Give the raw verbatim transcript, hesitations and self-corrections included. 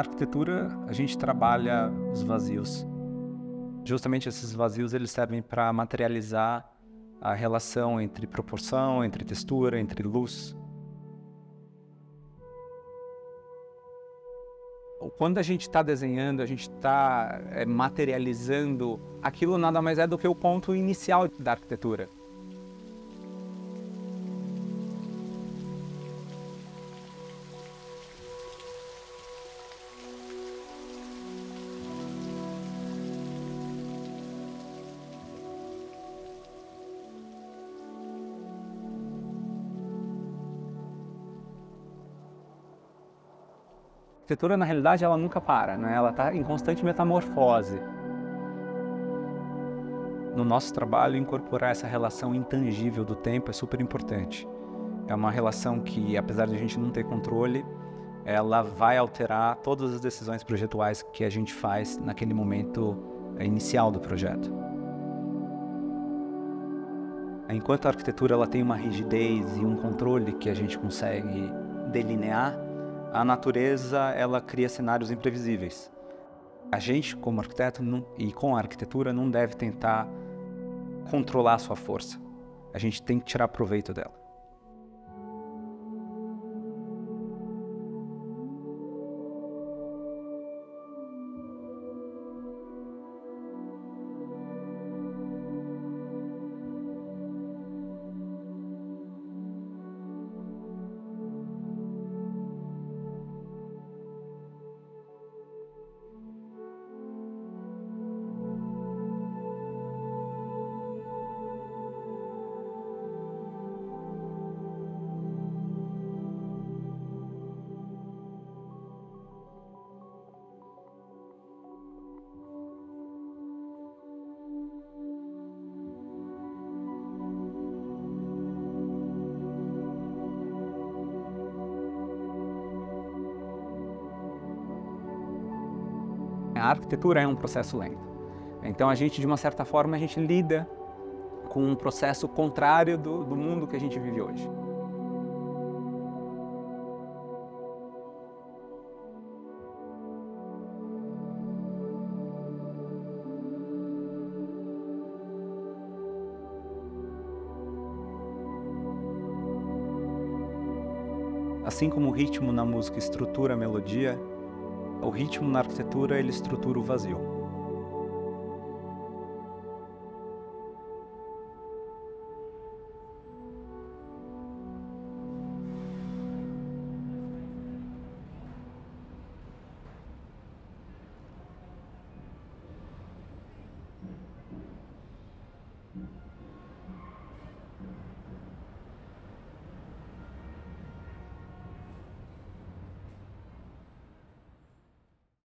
arquitetura, a gente trabalha os vazios. Justamente esses vazios, eles servem para materializar a relação entre proporção, entre textura, entre luz. Quando a gente está desenhando, a gente está é, materializando, aquilo nada mais é do que o ponto inicial da arquitetura. A arquitetura, na realidade, ela nunca para, né? Ela está em constante metamorfose. No nosso trabalho, incorporar essa relação intangível do tempo é super importante. É uma relação que, apesar de a gente não ter controle, ela vai alterar todas as decisões projetuais que a gente faz naquele momento inicial do projeto. Enquanto a arquitetura ela tem uma rigidez e um controle que a gente consegue delinear, a natureza, ela cria cenários imprevisíveis. A gente, como arquiteto não, e com a arquitetura, não deve tentar controlar a sua força. A gente tem que tirar proveito dela. A arquitetura é um processo lento, então a gente, de uma certa forma, a gente lida com um processo contrário do, do mundo que a gente vive hoje. Assim como o ritmo na música estrutura a melodia, o ritmo na arquitetura, ele estrutura o vazio.